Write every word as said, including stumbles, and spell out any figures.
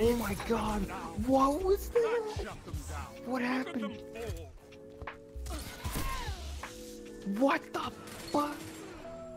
Oh my god, what was that? What happened? What the fuck?